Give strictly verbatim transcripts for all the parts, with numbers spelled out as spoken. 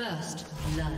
First blood.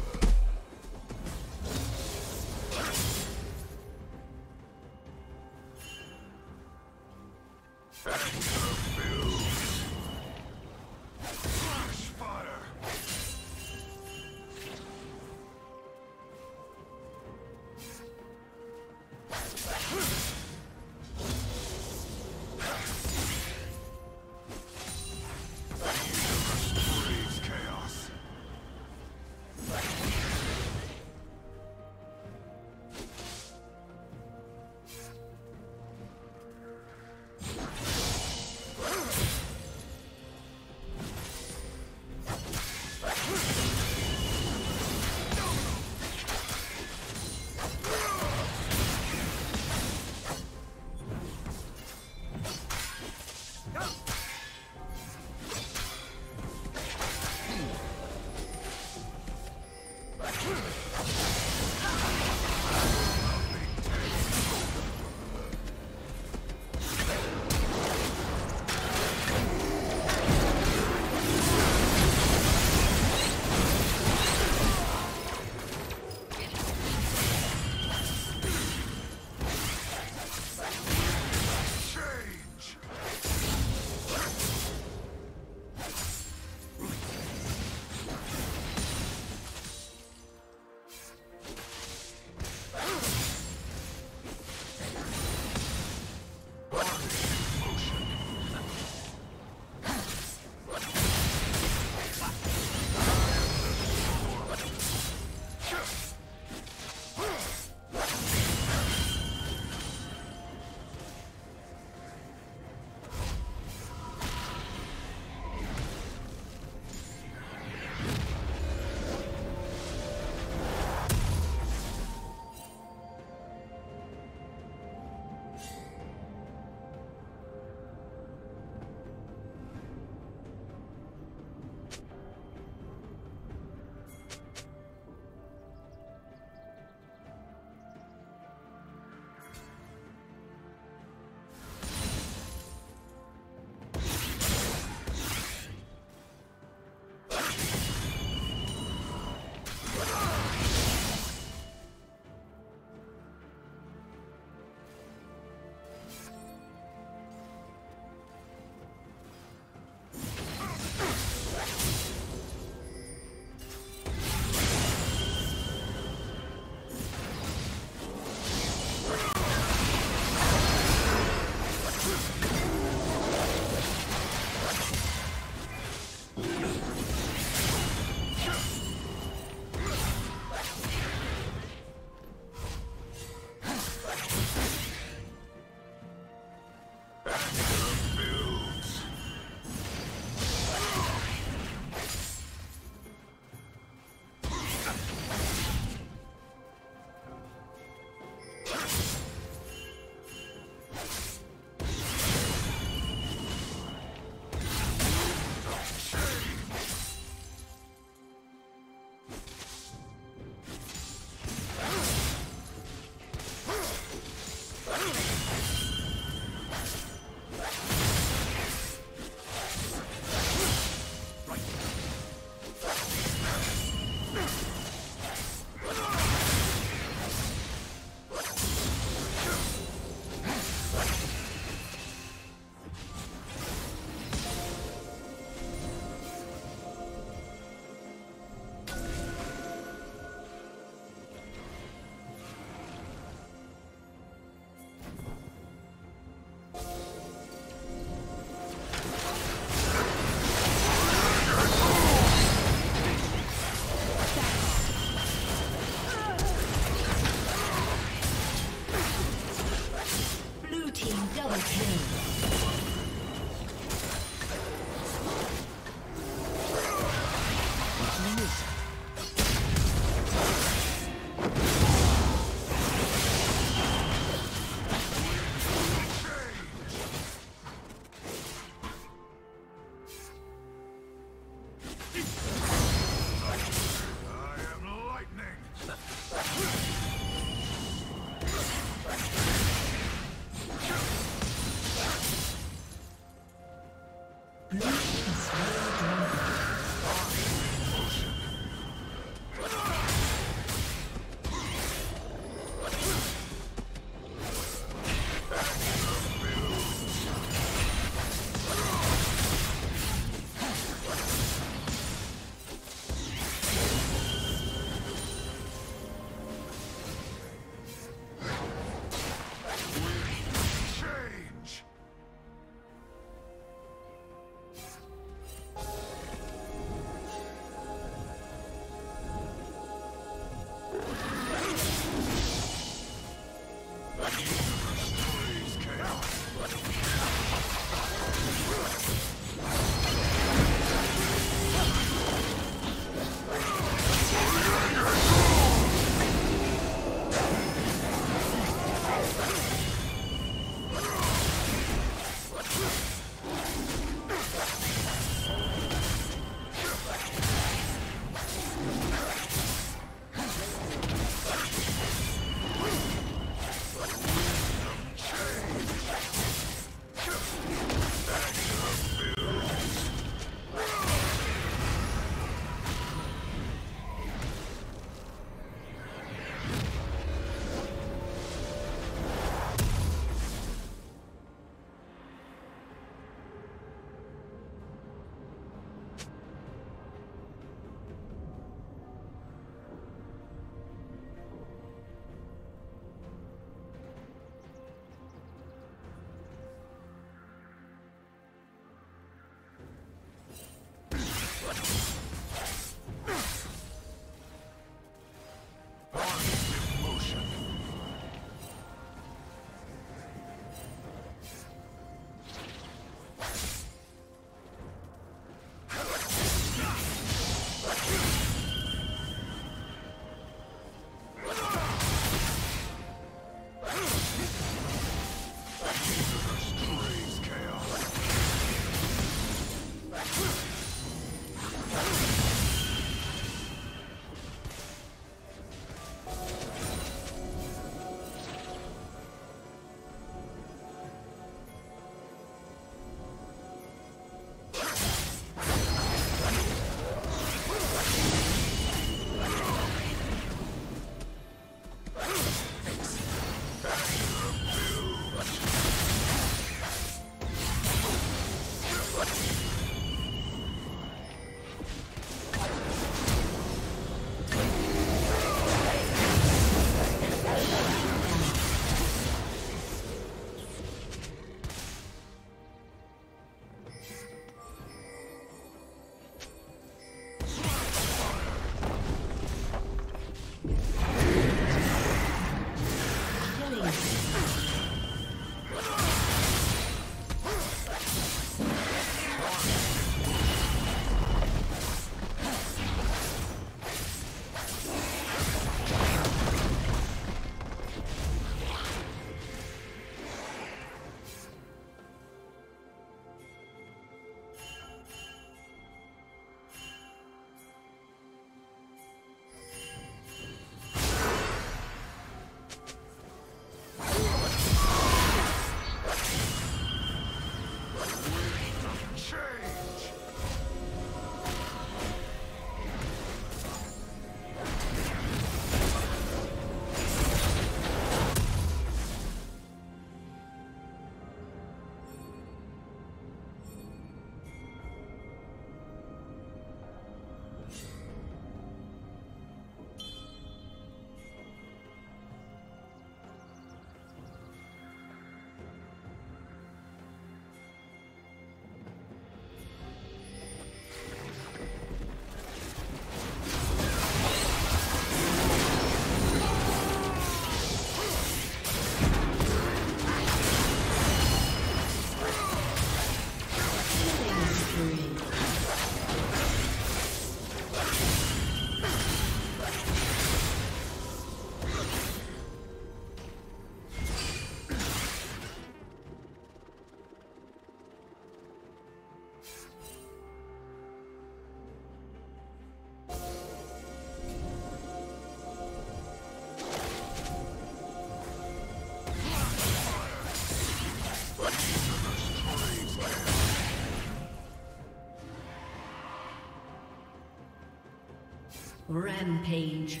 Rampage.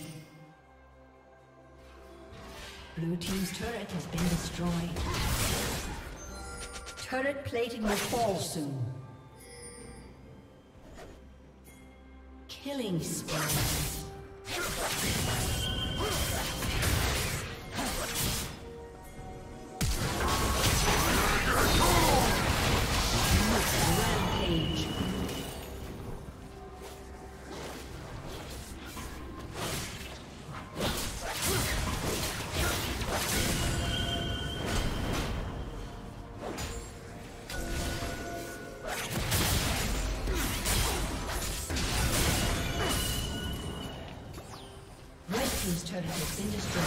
Blue team's turret has been destroyed. Turret plating will fall soon. Killing spree. Turret has been destroyed.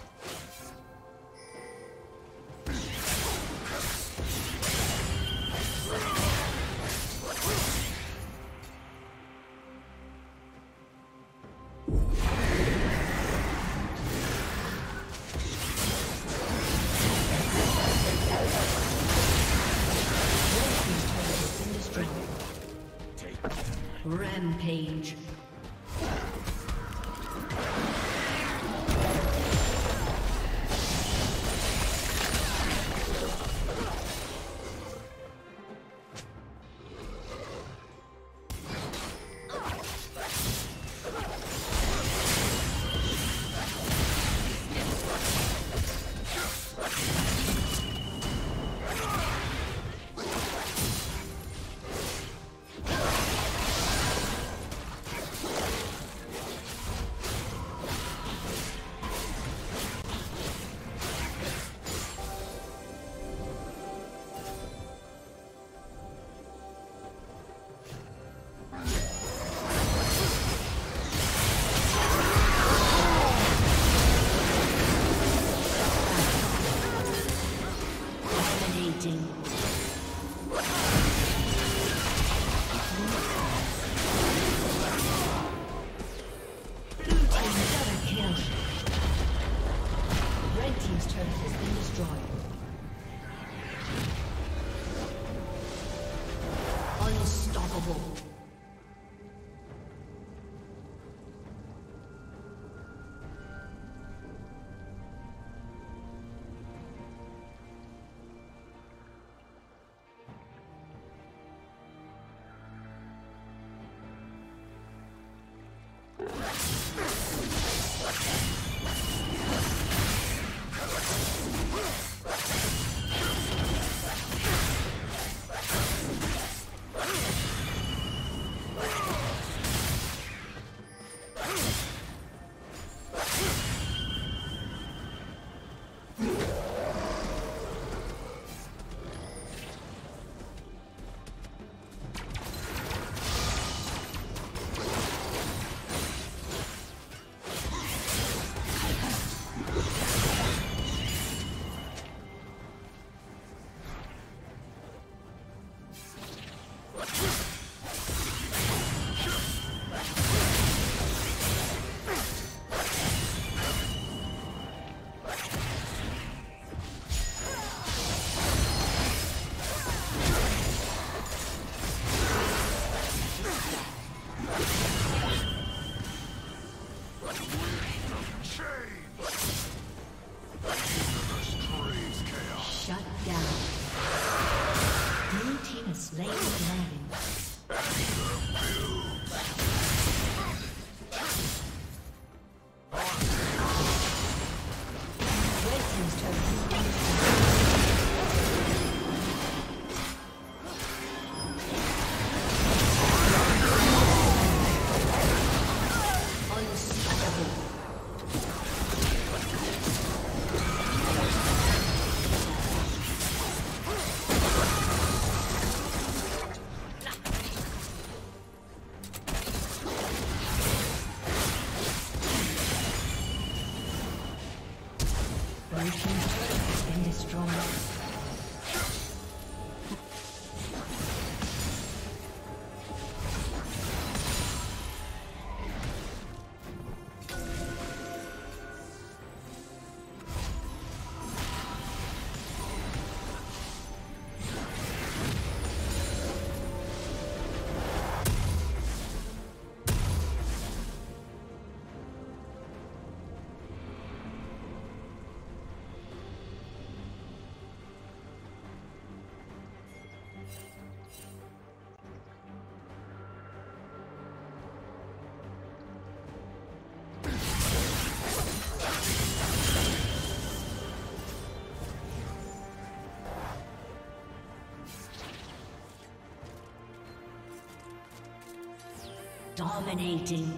turret has been destroyed. Unstoppable. Dominating.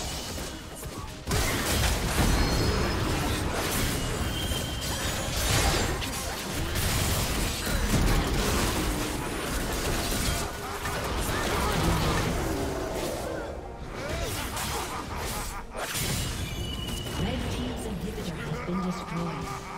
team's inhibitor has been destroyed.